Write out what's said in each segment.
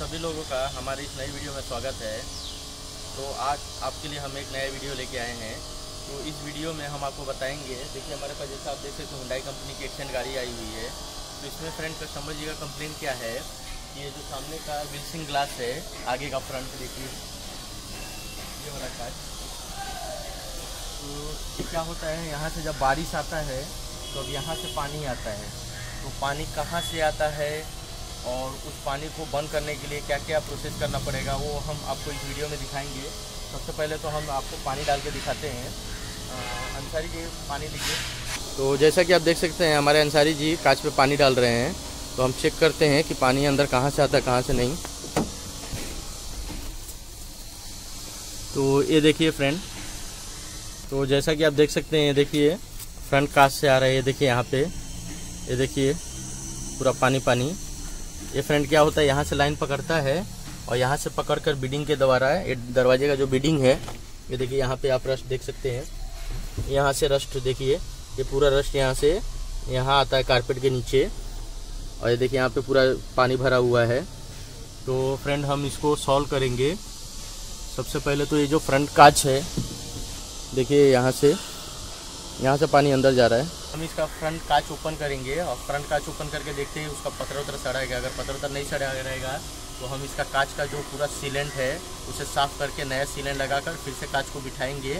सभी लोगों का हमारी इस नई वीडियो में स्वागत है। तो आज आपके लिए हम एक नया वीडियो लेके आए हैं। तो इस वीडियो में हम आपको बताएंगे, देखिए हमारे पास जैसा आप देख सकते हो Hyundai कंपनी की एक्सेंट गाड़ी आई हुई है। तो इसमें फ्रंट का समझिएगा कंप्लेंट क्या है कि ये जो सामने का विल्सिंग ग्लास है, आगे का फ्रंट देखिए ये वाला कांच। तो क्या होता है, यहाँ से जब बारिश आता है तो अब यहाँ से पानी आता है। तो पानी कहाँ से आता है और उस पानी को बंद करने के लिए क्या क्या प्रोसेस करना पड़ेगा वो हम आपको इस वीडियो में दिखाएंगे। सबसे पहले तो हम आपको पानी डाल के दिखाते हैं। अंसारी जी पानी लीजिए। तो जैसा कि आप देख सकते हैं हमारे अंसारी जी कांच पे पानी डाल रहे हैं। तो हम चेक करते हैं कि पानी अंदर कहाँ से आता है कहाँ से नहीं। तो ये देखिए फ्रेंड, तो जैसा कि आप देख सकते हैं, देखिए फ्रंट कांच से आ रहा है। देखिए यहाँ पर, ये देखिए पूरा पानी पानी। ये फ्रेंड क्या होता है, यहाँ से लाइन पकड़ता है और यहाँ से पकड़कर बीडिंग के द्वारा ये दरवाजे का जो बीडिंग है, ये देखिए यहाँ पे आप रस्ट देख सकते हैं। यहाँ से रस्ट देखिए, ये पूरा रस्ट यहाँ से यहाँ आता है कारपेट के नीचे। और ये देखिए यहाँ पे पूरा पानी भरा हुआ है। तो फ्रेंड हम इसको सॉल्व करेंगे। सबसे पहले तो ये जो फ्रंट कांच है, देखिए यहाँ से पानी अंदर जा रहा है। हम इसका फ्रंट कांच ओपन करेंगे और फ्रंट कांच ओपन करके देखते हैं उसका पत्थर वत्थर सड़ा है। अगर पत्थर वत्थर नहीं सड़ा रहेगा तो हम इसका कांच का जो पूरा सीलेंट है उसे साफ करके नया सीलेंट लगाकर फिर से कांच को बिठाएंगे।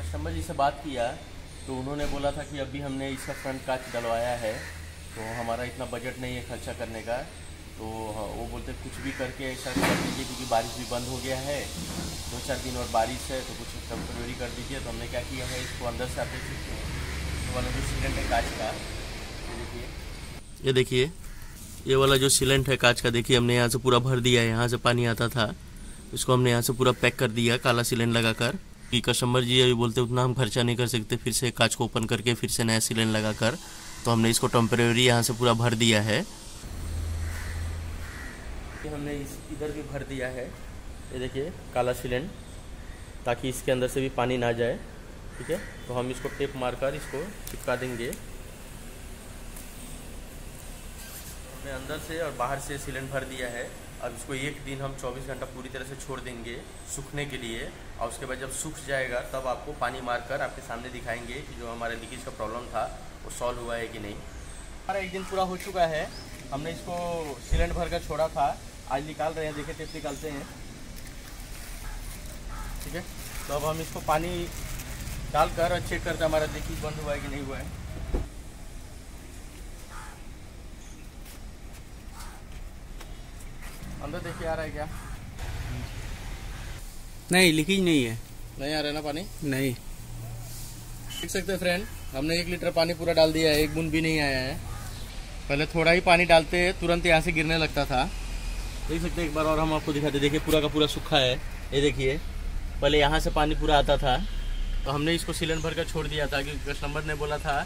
कस्टमर जी से बात किया तो उन्होंने बोला था कि अभी हमने इसका फ्रंट कांच डलवाया है तो हमारा इतना बजट नहीं है खर्चा करने का। तो वो बोलते कुछ भी करके ऐसा कर दीजिए क्योंकि बारिश भी बंद हो गया है, 2-4 दिन और बारिश है तो कुछ टेम्प्रेरी कर दीजिए। तो हमने क्या किया है, इसको अंदर से आप देख सकते हैं, ये वाला जो सीलेंट है कांच का, देखिए ये देखिए ये वाला जो सीलेंट है कांच का, देखिए हमने यहाँ से पूरा भर दिया है। यहाँ से पानी आता था इसको हमने यहाँ से पूरा पैक कर दिया काला सीलेंट लगा कर। कि कस्टमर जी अभी बोलते उतना हम खर्चा नहीं कर सकते, फिर से कांच को ओपन करके फिर से नया सीलेंट लगा कर। तो हमने इसको टेम्परेरी यहाँ से पूरा भर दिया है, हमने इधर भी भर दिया है, ये देखिए काला सीलेंट, ताकि इसके अंदर से भी पानी ना जाए। ठीक है, तो हम इसको टेप मारकर इसको चिपका देंगे। हमने अंदर से और बाहर से सीलेंट भर दिया है। अब इसको एक दिन हम 24 घंटा पूरी तरह से छोड़ देंगे सूखने के लिए। और उसके बाद जब सूख जाएगा तब आपको पानी मारकर आपके सामने दिखाएंगे कि जो हमारे लीकेज का प्रॉब्लम था वो सॉल्व हुआ है कि नहीं। हमारा एक दिन पूरा हो चुका है, हमने इसको सीलेंट भरकर छोड़ा था, आज निकाल रहे हैं। देखिए टेप निकालते हैं। ठीक है, तो अब हम इसको पानी डालकर और चेक करते हैं हमारा लीकेज बंद हुआ है कि नहीं हुआ है। अंदर देखिए आ रहा है क्या, नहीं लीकेज नहीं है, नहीं आ रहा है ना पानी, नहीं देख सकते फ्रेंड। हमने 1 लीटर पानी पूरा डाल दिया है, एक बूंद भी नहीं आया है। पहले थोड़ा ही पानी डालते तुरंत यहाँ से गिरने लगता था। देख सकते हैं, एक बार और हम आपको दिखाते, देखिए पूरा का पूरा सूखा है। ये देखिए पहले यहाँ से पानी पूरा आता था। तो हमने इसको सीलन भर कर छोड़ दिया था क्योंकि कस्टमर ने बोला था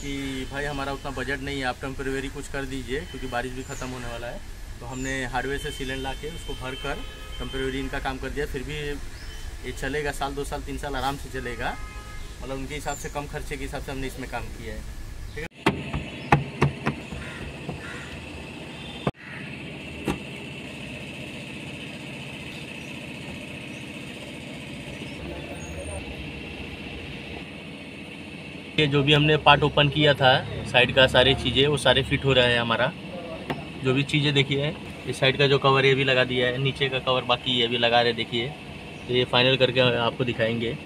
कि भाई हमारा उतना बजट नहीं है, आप टेम्प्रेरी कुछ कर दीजिए क्योंकि बारिश भी ख़त्म होने वाला है। तो हमने हार्डवेयर से सीलन ला के उसको भर कर टेम्प्रेरी इनका काम कर दिया। फिर भी ये चलेगा 1-2-3 साल आराम से चलेगा, मतलब उनके हिसाब से कम खर्चे के हिसाब से हमने इसमें काम किया है। ये जो भी हमने पार्ट ओपन किया था साइड का, सारी चीज़ें वो सारे फिट हो रहा है। हमारा जो भी चीज़ें देखिए, इस साइड का जो कवर ये भी लगा दिया है, नीचे का कवर बाकी ये भी लगा रहे देखिए। तो ये फाइनल करके आपको दिखाएंगे।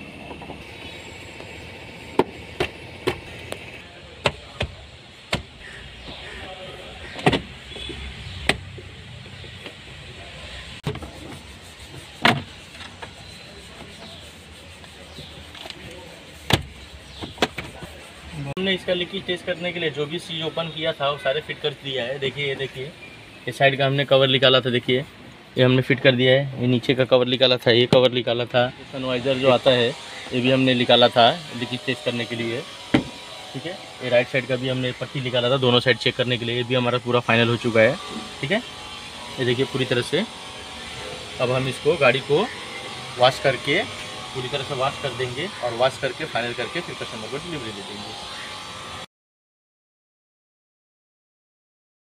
हमने इसका लीकेज टेस्ट करने के लिए जो भी चीज़ ओपन किया था वो सारे फिट कर दिया है। देखिए ये देखिए, ये साइड का हमने कवर निकाला था, देखिए ये हमने फिट कर दिया है। ये नीचे का कवर निकाला था, ये कवर निकाला था, सनवाइज़र जो आता है ये भी हमने निकाला था लीकेज टेस्ट करने के लिए। ठीक है, ये राइट साइड का भी हमने पट्टी निकाला था दोनों साइड चेक करने के लिए, ये भी हमारा पूरा फाइनल हो चुका है। ठीक है, ये देखिए पूरी तरह से। अब हम इसको गाड़ी को वॉश करके पूरी तरह से वॉश कर देंगे और वॉश करके फाइनल करके फिर कस्टमर को डिलीवरी दे देंगे।